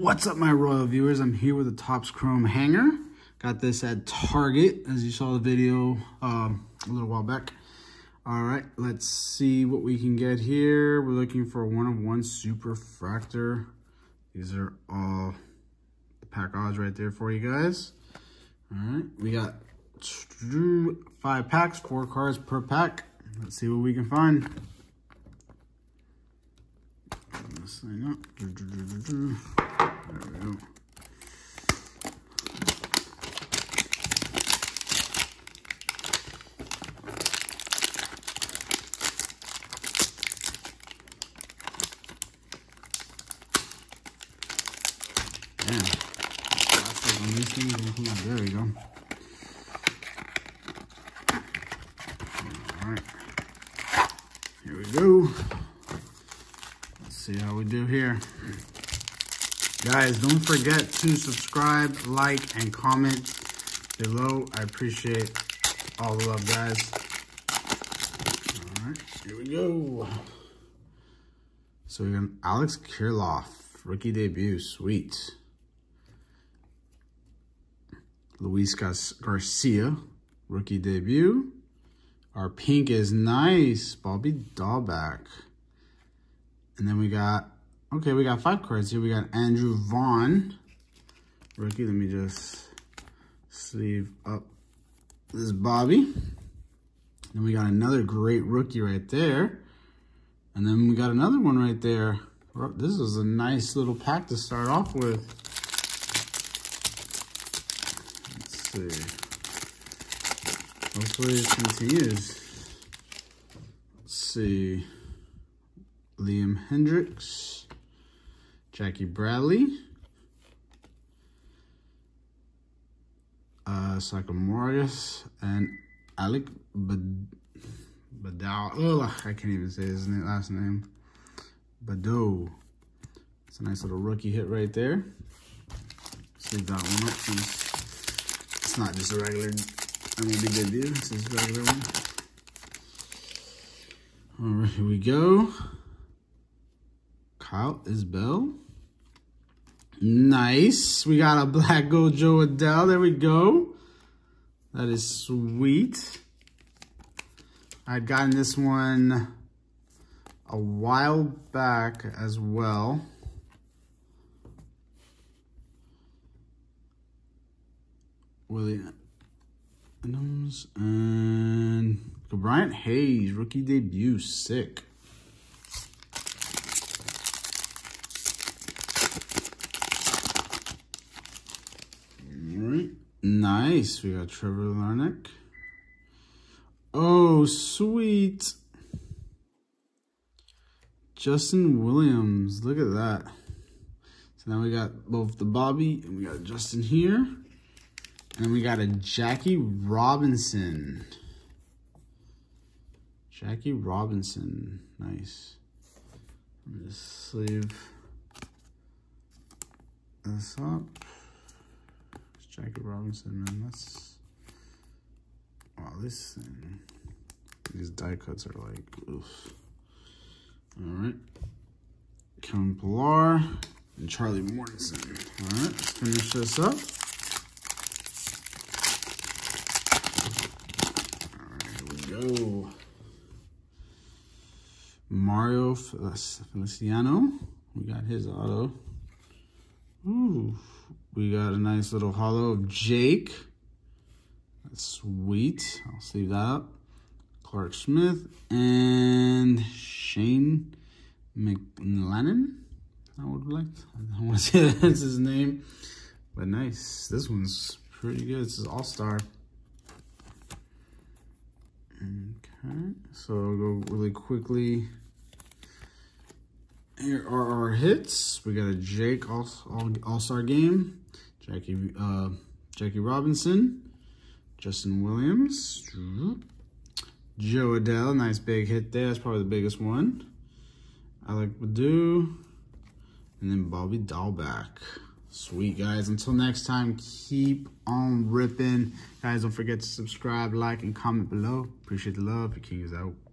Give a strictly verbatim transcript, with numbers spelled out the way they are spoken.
What's up, my royal viewers? I'm here with a Topps Chrome hanger. Got this at Target, as you saw the video um, a little while back. All right, let's see what we can get here. We're looking for a one-of-one Super Fractor. These are all the pack odds right there for you guys. All right, we got five packs, four cards per pack. Let's see what we can find. Open this thing up. Do, do, do, do, do. There we go. Damn. There we go. All right. Here we go. Let's see how we do here. Guys, don't forget to subscribe, like, and comment below. I appreciate all the love, guys. All right, here we go. So we got an Alex Kirloff, rookie debut, sweet. Luis Garcia, rookie debut. Our pink is nice, Bobby Dalbec. And then we got, okay, we got five cards here. We got Andrew Vaughn, rookie. Let me just sleeve up this Bobby. Then we got another great rookie right there. And then we got another one right there. This is a nice little pack to start off with. Let's see. Hopefully it continues. Let's see. Liam Hendricks. Jackie Bradley, uh, Sakamorris, and Alec Bado. Ugh, I can't even say his name, last name. Bado. It's a nice little rookie hit right there. Save that one up since it's not just a regular. I mean, big debut. This is a regular one. All right, here we go. Kyle Isbell. Nice. We got a black Gojo Adele. There we go. That is sweet. I'd gotten this one a while back as well. William Adams and Bryant Hayes, rookie debut, sick. Nice. We got Trevor Larnick. Oh, sweet. Justin Williams. Look at that. So now we got both the Bobby and we got Justin here. And then we got a Jackie Robinson. Jackie Robinson. Nice. Let me just sleeve this up. Jackie Robinson, man, that's, wow, this thing, these die cuts are like, oof. All right, Kevin Pillar and Charlie Morrison. All right, let's finish this up. All right, here we go. Mario Feliciano, we got his auto. Ooh, we got a nice little hollow of Jake. That's sweet. I'll sleeve that up. Clark Smith and Shane McLennan. I would like, I don't want to say that's his name, but nice. This one's pretty good. This is All Star. Okay, so I'll go really quickly. Here are our hits. We got a Jake all, all, All-Star Game, Jackie uh, Jackie Robinson, Justin Williams, Joe Adele, nice big hit there. That's probably the biggest one. Alec Bado, and then Bobby Dalbec. Sweet, guys. Until next time, keep on ripping. Guys, don't forget to subscribe, like, and comment below. Appreciate the love. The King is out.